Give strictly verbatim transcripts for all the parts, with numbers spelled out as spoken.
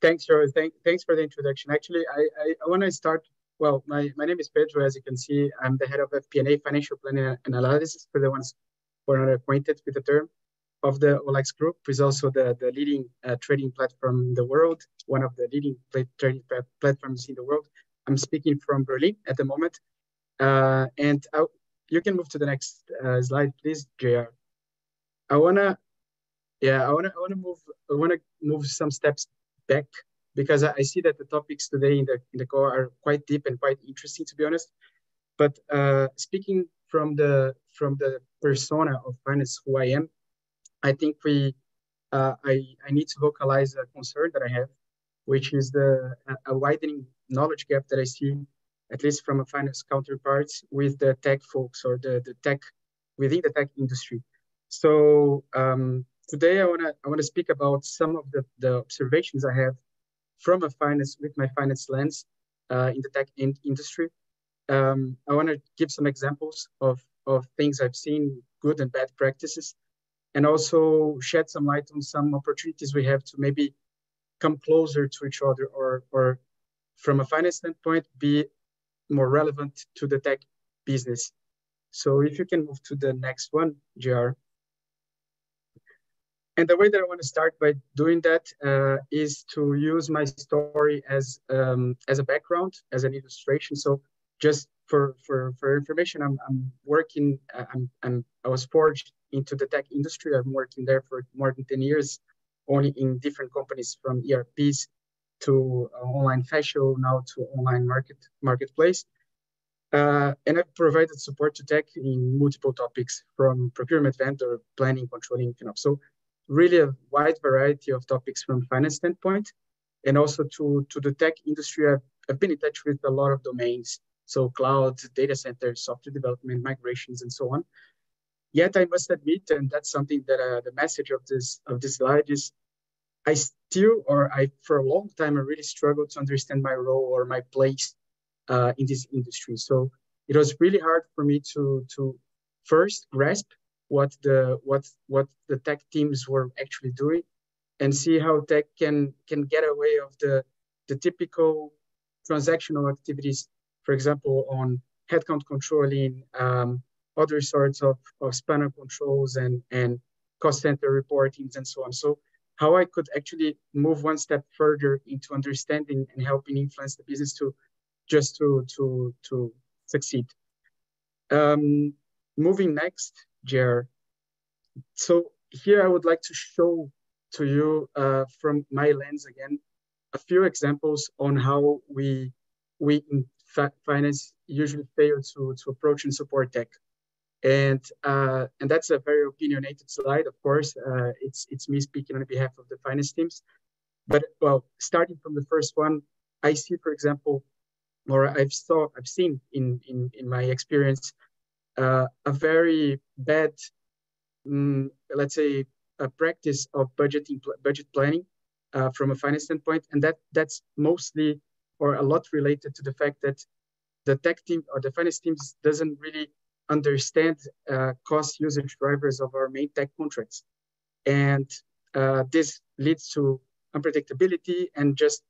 Thanks, Joe. Thank, thanks for the introduction. Actually, I, I, I want to start. Well, my, my name is Pedro. As you can see, I'm the head of F P N A, Financial Planning and Analysis, for the ones who are not acquainted with the term, of the O L X Group, which is also the, the leading uh, trading platform in the world, one of the leading trading platforms in the world. I'm speaking from Berlin at the moment. Uh, and I, you can move to the next uh, slide, please, J R. I wanna, yeah, I wanna, I wanna move, I wanna move some steps back, because I see that the topics today in the in the core are quite deep and quite interesting, to be honest. But uh, speaking from the from the persona of finance, who I am, I think we uh, I I need to vocalize a concern that I have, which is the a widening knowledge gap that I see, at least from a finance counterparts, with the tech folks or the the tech within the tech industry. So um, today I wanna I wanna speak about some of the the observations I have from a finance, with my finance lens uh, in the tech in industry. Um, I wanna give some examples of, of things I've seen, good and bad practices, and also shed some light on some opportunities we have to maybe come closer to each other, or, or from a finance standpoint, be more relevant to the tech business. So if you can move to the next one, J R. And the way that I want to start by doing that uh, is to use my story as um, as a background, as an illustration. So just for for, for information, I'm I'm working. I'm, I'm I was forged into the tech industry. I've been working there for more than ten years, only in different companies, from E R Ps to uh, online fashion, now to online market marketplace. Uh, and I've provided support to tech in multiple topics, from procurement, vendor planning, controlling, you know. So really a wide variety of topics from finance standpoint, and also to, to the tech industry. I've, I've been in touch with a lot of domains. So cloud, data centers, software development, migrations, and so on. Yet I must admit, and that's something that uh, the message of this, of this slide is, I still, or I, for a long time, I really struggled to understand my role or my place uh, in this industry. So it was really hard for me to, to first grasp what the what what the tech teams were actually doing, and see how tech can can get away of the the typical transactional activities, for example, on headcount controlling, um, other sorts of, of spanner controls and and cost center reportings and so on. So how I could actually move one step further into understanding and helping influence the business to just to to to succeed. Um, moving next. J R. So here I would like to show to you uh, from my lens again, a few examples on how we, we in finance usually fail to, to approach and support tech. And, uh, and that's a very opinionated slide, of course. Uh, it's, it's me speaking on behalf of the finance teams. But well, starting from the first one, I see, for example, or I've, saw, I've seen in, in, in my experience, Uh, a very bad, um, let's say, a practice of budgeting, budget planning uh, from a finance standpoint. And that that's mostly or a lot related to the fact that the tech team or the finance teams doesn't really understand uh, cost usage drivers of our main tech contracts. And uh, this leads to unpredictability and just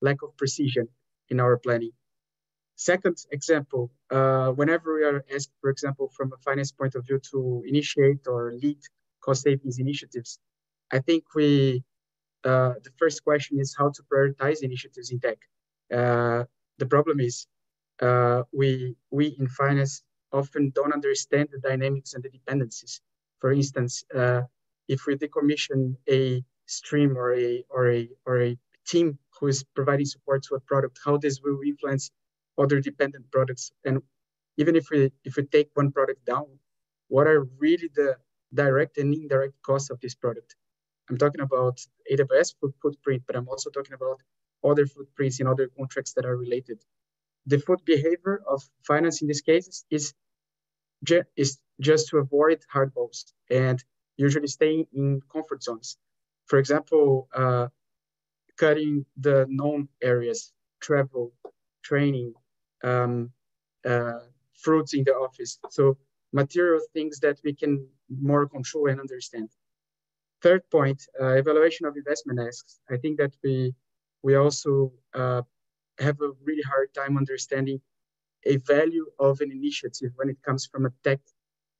lack of precision in our planning. Second example, uh, whenever we are asked, for example, from a finance point of view to initiate or lead cost savings initiatives, I think we, uh, the first question is how to prioritize initiatives in tech. Uh, the problem is uh, we, we in finance often don't understand the dynamics and the dependencies. For instance, uh, if we decommission a stream or a, or, a, or a team who is providing support to a product, how this will influence other dependent products. And even if we if we take one product down, what are really the direct and indirect costs of this product? I'm talking about A W S footprint, but I'm also talking about other footprints in other contracts that are related. The foot behavior of finance in this case is, ju is just to avoid hardballs and usually staying in comfort zones. For example, uh, cutting the known areas, travel, training, um, uh, fruits in the office. So material things that we can more control and understand. Third point, uh, evaluation of investment asks. I think that we we also uh, have a really hard time understanding a value of an initiative when it comes from a tech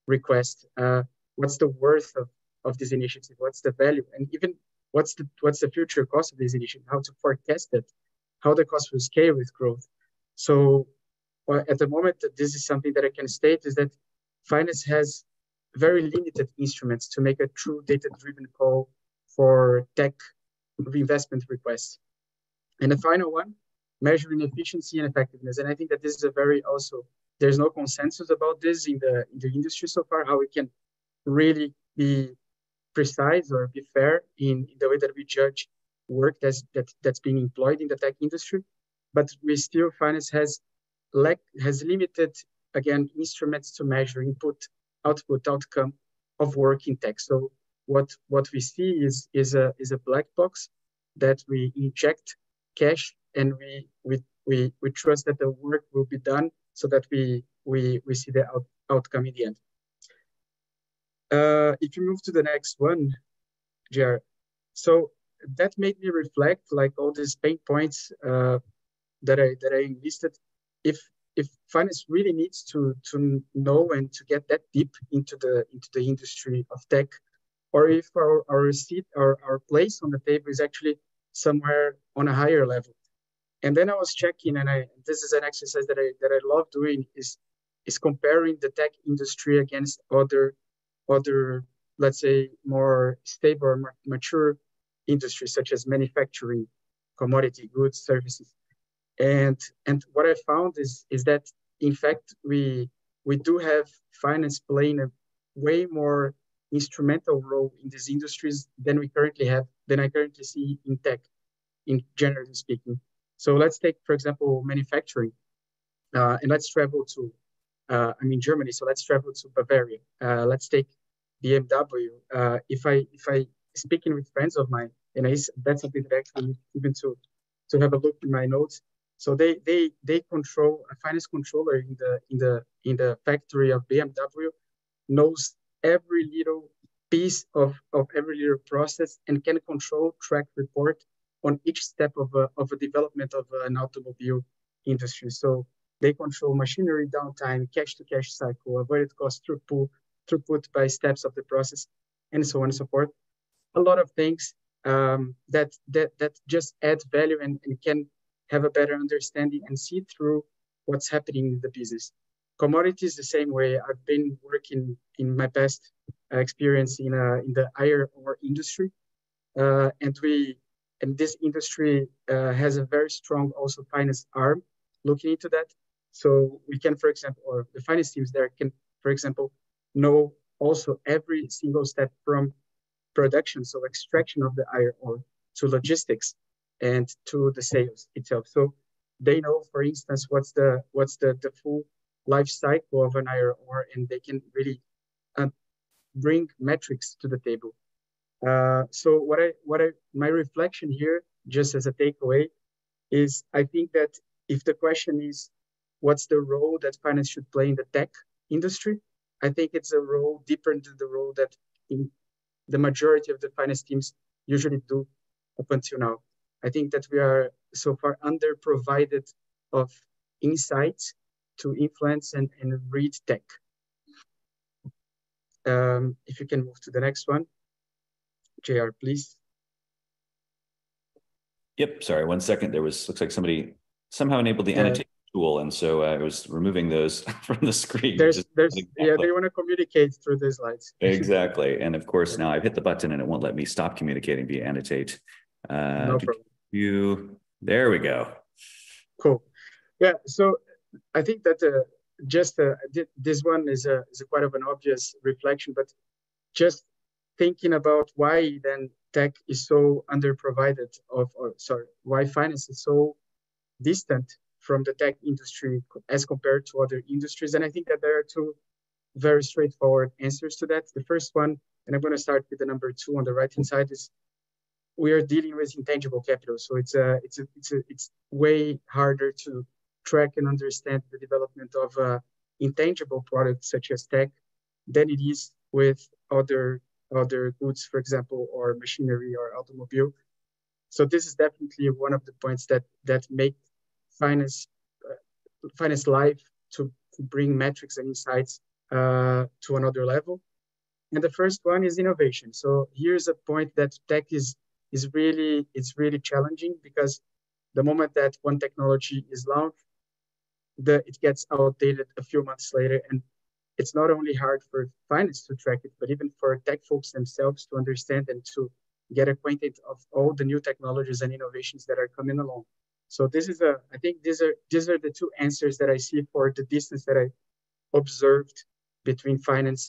request. Uh, what's the worth of, of this initiative? What's the value? And even what's the, what's the future cost of this initiative? How to forecast it? How the cost will scale with growth? So at the moment, this is something that I can state is that finance has very limited instruments to make a true data-driven call for tech reinvestment requests. And the final one, measuring efficiency and effectiveness. And I think that this is a very also, there's no consensus about this in the, in the industry so far, how we can really be precise or be fair in, in the way that we judge work that's, that, that's being employed in the tech industry. But we still, finance has, lack, has limited, again, instruments to measure input, output, outcome of work in tech. So what, what we see is, is, a, is a black box that we inject cash and we, we, we, we trust that the work will be done so that we, we, we see the out, outcome in the end. Uh, if you move to the next one, J R. So that made me reflect like all these pain points uh, that I that I enlisted. If if finance really needs to to know and to get that deep into the into the industry of tech, or if our, our seat or our place on the table is actually somewhere on a higher level. And then I was checking, and I this is an exercise that I that I love doing is is comparing the tech industry against other other let's say more stable or more mature industries such as manufacturing, commodity goods, services. And and what I found is is that in fact we we do have finance playing a way more instrumental role in these industries than we currently have than I currently see in tech, in generally speaking. So let's take, for example, manufacturing, uh, and let's travel to, uh, I mean, Germany. So let's travel to Bavaria. Uh, let's take B M W. Uh, if I if I speaking with friends of mine, and I, that's something that I actually even to to have a look in my notes. So they they they control a finance controller in the in the in the factory of B M W knows every little piece of of every little process and can control track report on each step of a, of a development of an automobile industry. So they control machinery downtime, cash-to-cash cycle, avoided cost throughput, throughput by steps of the process, and so on and so forth. A lot of things um, that, that that just add value and, and can have a better understanding and see through what's happening in the business. Commodities the same way. I've been working in my past experience in a, in the iron ore industry, uh, and we. And this industry uh, has a very strong also finance arm looking into that. So we can, for example, or the finance teams there can, for example, know also every single step from production, so extraction of the iron ore to logistics and to the sales itself. So they know, for instance, what's the what's the, the full life cycle of an iron ore, and they can really uh, bring metrics to the table. Uh, so what I, what I, my reflection here, just as a takeaway, is I think that if the question is, what's the role that finance should play in the tech industry? I think it's a role deeper than the role that in the majority of the finance teams usually do up until now. I think that we are so far underprovided of insights to influence and, and read tech. Um, if you can move to the next one. J R, please. Yep, sorry, one second. There was, looks like somebody somehow enabled the uh, annotation tool, and so uh, I was removing those from the screen. There's, there's, yeah, they want to communicate through the slides. Exactly, and of course now I've hit the button and it won't let me stop communicating via annotate. Uh, no problem. You, there we go. Cool. Yeah, so I think that uh, just uh, this one is, a, is a quite of an obvious reflection, but just thinking about why then tech is so underprovided of, or sorry, why finance is so distant from the tech industry as compared to other industries. And I think that there are two very straightforward answers to that. The first one, and I'm going to start with the number two on the right-hand side, is we are dealing with intangible capital. So it's a, it's a, it's a, it's way harder to track and understand the development of uh, intangible products such as tech than it is with other other goods, for example, or machinery or automobile. So this is definitely one of the points that that make finance uh, finance live to, to bring metrics and insights uh, to another level. And the first one is innovation. So here's a point that tech is is really it's really challenging, because the moment that one technology is launched, the it gets outdated a few months later, and it's not only hard for finance to track it, but even for tech folks themselves to understand and to get acquainted of all the new technologies and innovations that are coming along. So this is a, I think these are these are the two answers that I see for the distance that I observed between finance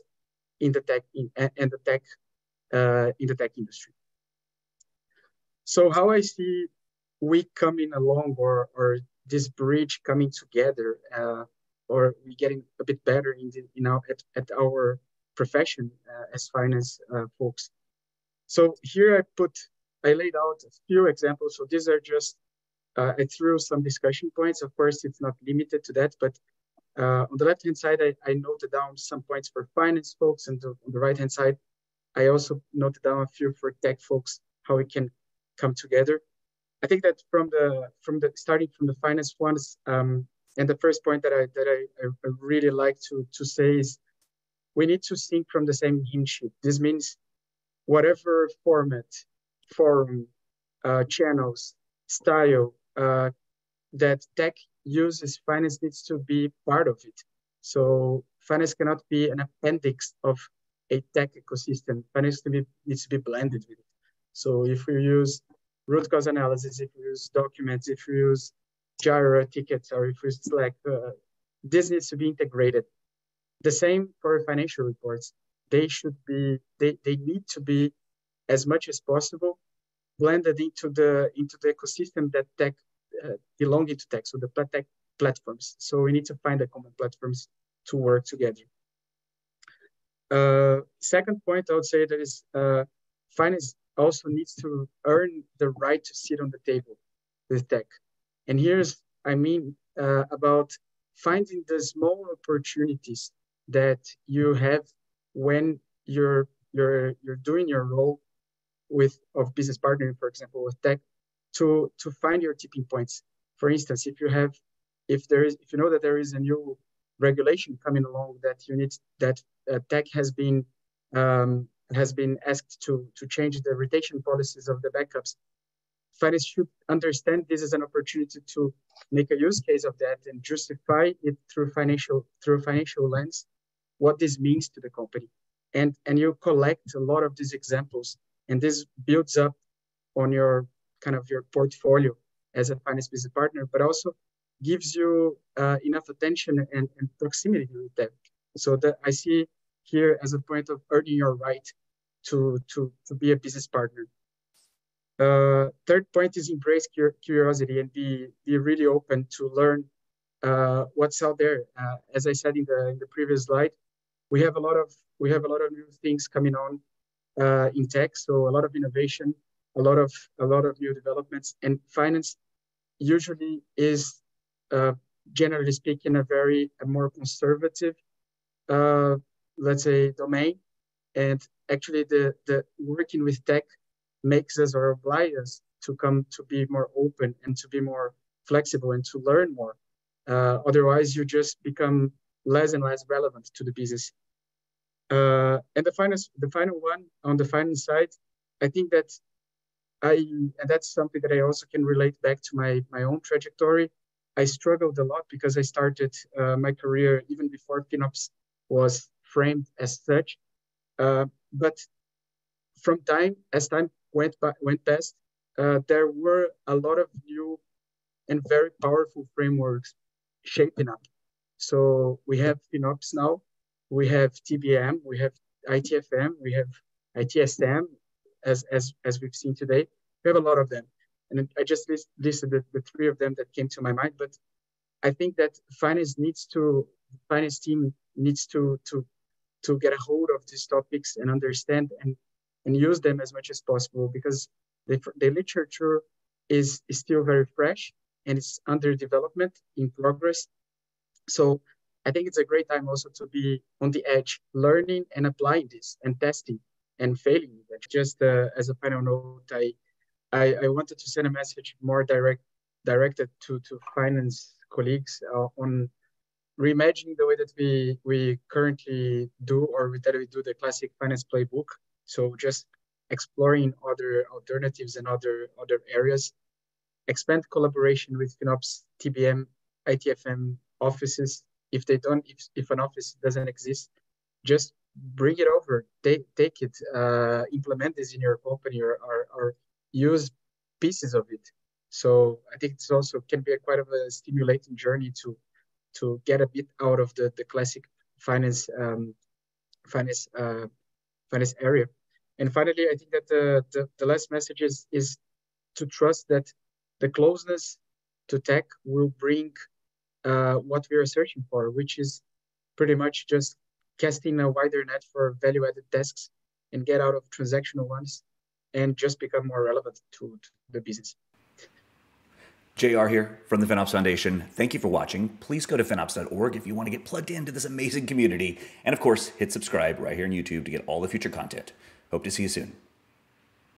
in the tech in, and the tech uh, in the tech industry. So how I see we coming along, or or this bridge coming together, uh, or we getting a bit better in the, you know, at, at our profession uh, as finance uh, folks. So here I put, I laid out a few examples. So these are just, uh, I threw some discussion points. Of course, it's not limited to that, but uh, on the left-hand side, I, I noted down some points for finance folks, and the, on the right-hand side, I also noted down a few for tech folks, how we can come together. I think that from the, from the starting from the finance ones, um, and the first point that I that I, I really like to, to say is we need to think from the same hymn sheet. This means whatever format, form, uh, channels, style uh, that tech uses, finance needs to be part of it. So finance cannot be an appendix of a tech ecosystem. Finance to be, needs to be blended with it. So if we use root cause analysis, if we use documents, if we use JIRA tickets, or if we Slack, uh, this needs to be integrated. The same for financial reports. They should be, they, they need to be as much as possible blended into the into the ecosystem that tech uh, belonging to tech, so the tech platforms. So we need to find the common platforms to work together. Uh, second point, I would say that is uh, finance also needs to earn the right to sit on the table with tech. And here's, I mean, uh, about finding the small opportunities that you have when you're you're you're doing your role with of business partnering, for example, with tech, to to find your tipping points. For instance, if you have, if there is, if you know that there is a new regulation coming along that you need that uh, tech has been um, has been asked to to change the retention policies of the backups. Finance should understand this is an opportunity to make a use case of that and justify it through financial through financial lens, what this means to the company. And, and you collect a lot of these examples, and this builds up on your kind of your portfolio as a finance business partner, but also gives you uh, enough attention and, and proximity with that. So that I see here as a point of earning your right to, to, to be a business partner. Uh, third point is embrace curiosity and be, be really open to learn uh, what's out there. Uh, as I said in the, in the previous slide, we have a lot of we have a lot of new things coming on uh, in tech. So a lot of innovation, a lot of a lot of new developments, and finance usually is, uh, generally speaking, a very a more conservative, uh, let's say, domain. And actually, the the working with tech makes us or obliges us to come to be more open and to be more flexible and to learn more. Uh, otherwise, you just become less and less relevant to the business. Uh, and the finance, the final one on the finance side, I think that I, and that's something that I also can relate back to my, my own trajectory. I struggled a lot because I started uh, my career even before FinOps was framed as such. Uh, but from time, as time went by, went past, uh, there were a lot of new and very powerful frameworks shaping up. So we have FinOps now, we have T B M, we have I T F M, we have I T S M, as as as we've seen today. We have a lot of them, and I just list, listed the, the three of them that came to my mind. But I think that finance needs to, the finance team needs to to to get a hold of these topics and understand and. and use them as much as possible, because the, the literature is, is still very fresh and it's under development, in progress. So I think it's a great time also to be on the edge, learning and applying this and testing and failing. Just uh, as a final note, I, I, I wanted to send a message more direct, directed to, to finance colleagues uh, on reimagining the way that we, we currently do, or that we do the classic finance playbook. So just exploring other alternatives and other, other areas, expand collaboration with FinOps, T B M, I T F M offices. If they don't, if, if an office doesn't exist, just bring it over, take, take it, uh, implement this in your company, or, or, or use pieces of it. So I think it's also can be a quite of a stimulating journey to to get a bit out of the, the classic finance um, finance uh, finance area. And finally, I think that the, the, the last message is, is to trust that the closeness to tech will bring uh, what we are searching for, which is pretty much just casting a wider net for value-added tasks and get out of transactional ones and just become more relevant to, to the business. J R here from the FinOps Foundation. Thank you for watching. Please go to FinOps dot org if you want to get plugged into this amazing community. And of course, hit subscribe right here on YouTube to get all the future content. Hope to see you soon.